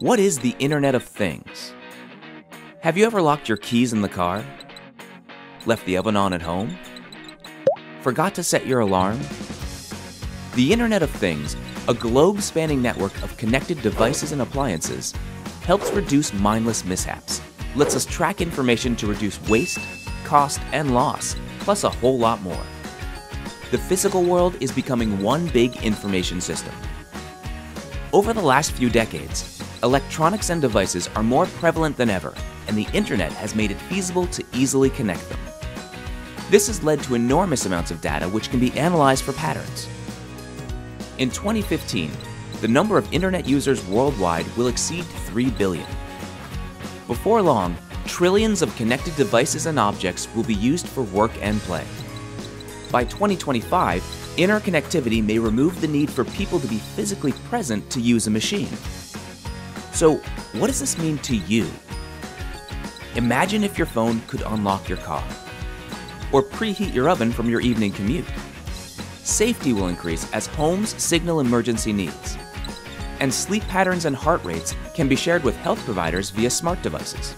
What is the Internet of Things? Have you ever locked your keys in the car? Left the oven on at home? Forgot to set your alarm? The Internet of Things, a globe-spanning network of connected devices and appliances, helps reduce mindless mishaps, lets us track information to reduce waste, cost, and loss, plus a whole lot more. The physical world is becoming one big information system. Over the last few decades, electronics and devices are more prevalent than ever, and the Internet has made it feasible to easily connect them. This has led to enormous amounts of data which can be analyzed for patterns. In 2015, the number of Internet users worldwide will exceed 3 billion. Before long, trillions of connected devices and objects will be used for work and play. By 2025, interconnectivity may remove the need for people to be physically present to use a machine. So, what does this mean to you? Imagine if your phone could unlock your car, or preheat your oven from your evening commute. Safety will increase as homes signal emergency needs, and sleep patterns and heart rates can be shared with health providers via smart devices.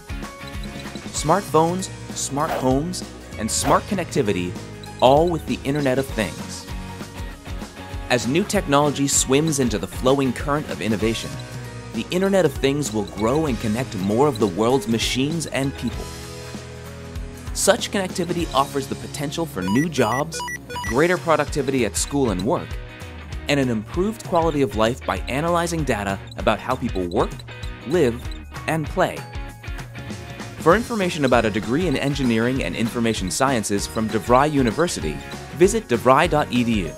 Smartphones, smart homes, and smart connectivity, all with the Internet of Things. As new technology swims into the flowing current of innovation, the Internet of Things will grow and connect more of the world's machines and people. Such connectivity offers the potential for new jobs, greater productivity at school and work, and an improved quality of life by analyzing data about how people work, live, and play. For information about a degree in engineering and information sciences from DeVry University, visit devry.edu.